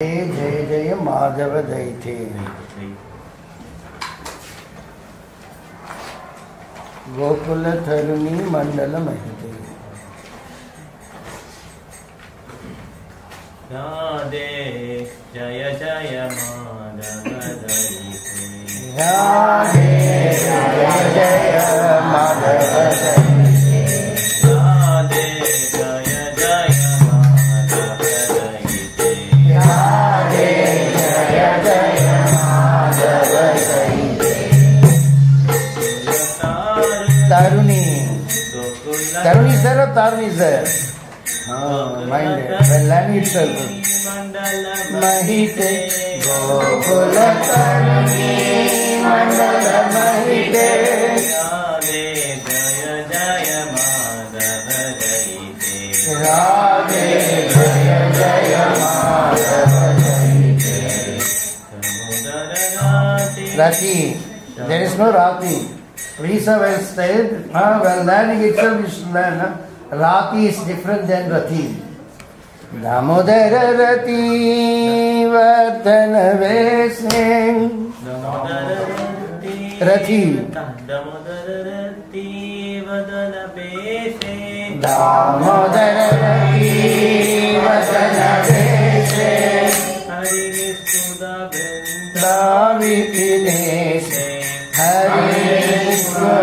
जय जय माधव दयिते। गोकुल तरुणी मंडल महिते। राधे जय जय माधव दयिते। राधे जय जय माधव दयिते। राधे जय जय माधव दयिते। तारुणी तारुणी सर और तारुणी सर महिते। गोकुल तरुणी मंडल महिते। राधे जय जय माधव दयिते। राधे जय जय माधव दयिते। राति देयर इज नो राति। Risa has said, well, learning itself is learning. Rati is different than Rati. Damodara Rati Vardhana Vesne. Rati. Damodara Rati Vardhana Vesne. Damodara Rati Vardhana Vesne. Hari Nisuda Vrinda Vipinese. Hari Hare Krishna,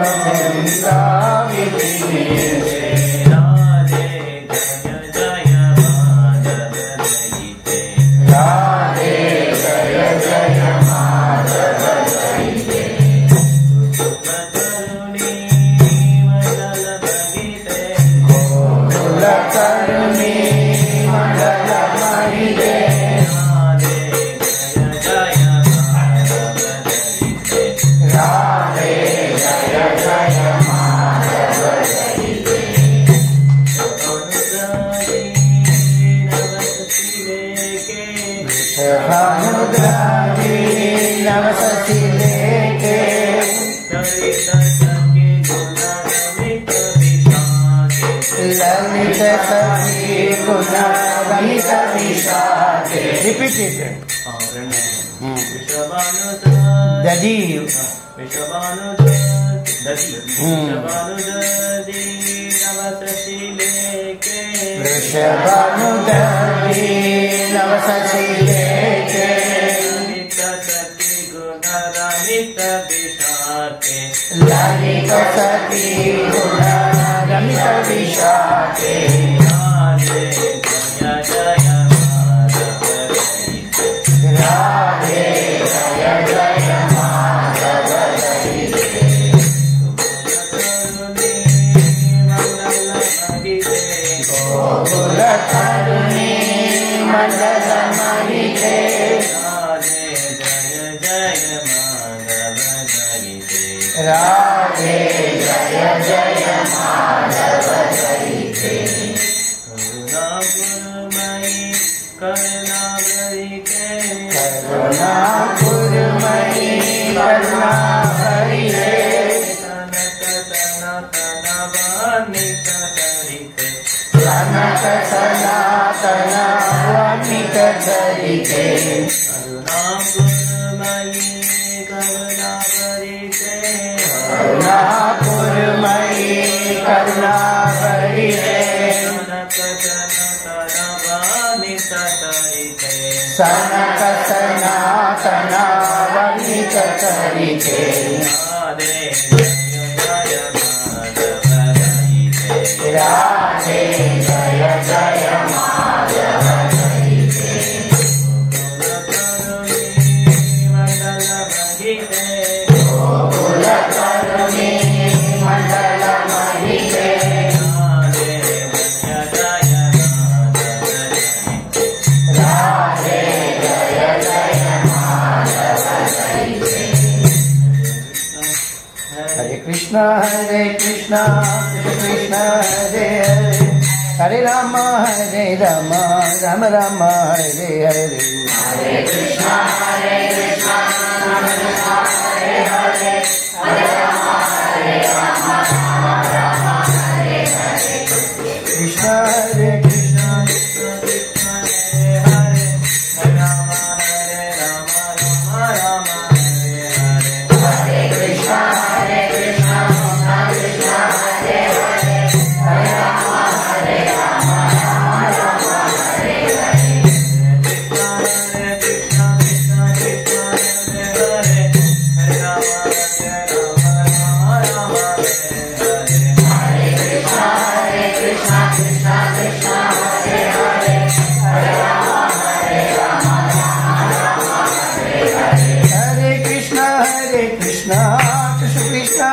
Krishna Krishna, Hare Hare, Hare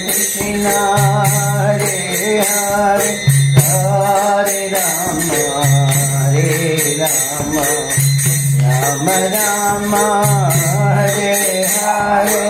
Krishna Hare Hare Hare Ram Ram Ram Hare Hare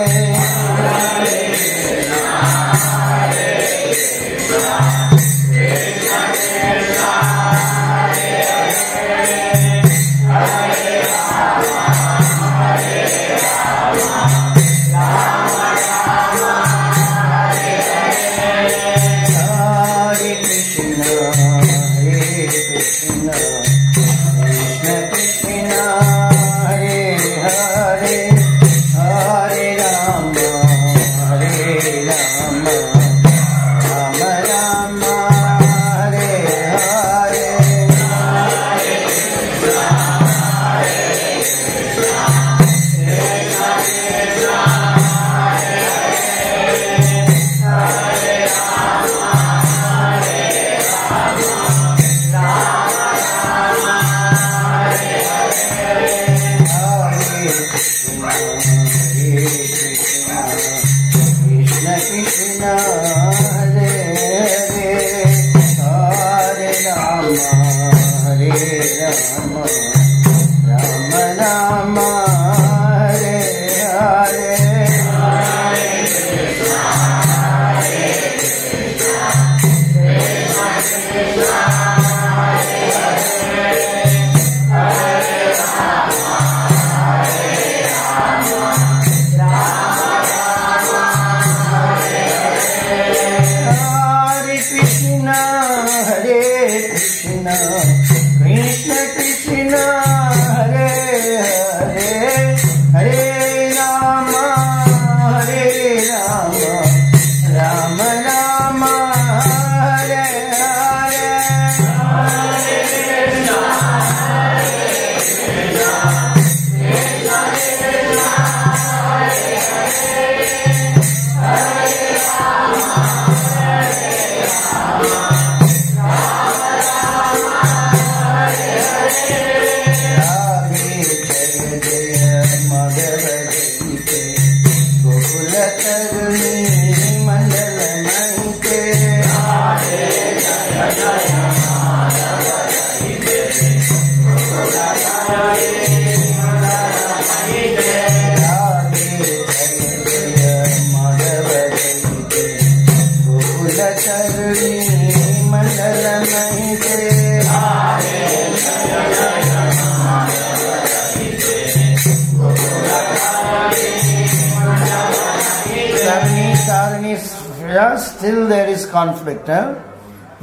Still there is conflict.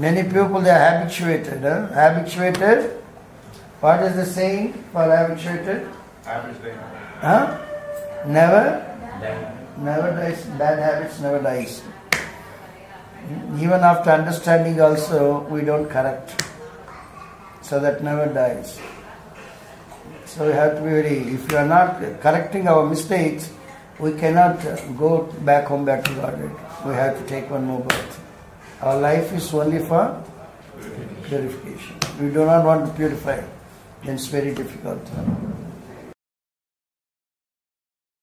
Many people, they are habituated. Habituated. What is the saying for habituated? Never dies. Bad habits never dies. Even after understanding also, we don't correct. So that never dies. So we have to be very, if we are not correcting our mistakes, we cannot go back home, back to God. We have to take one more birth. Our life is only for purification. We do not want to purify. It's very difficult.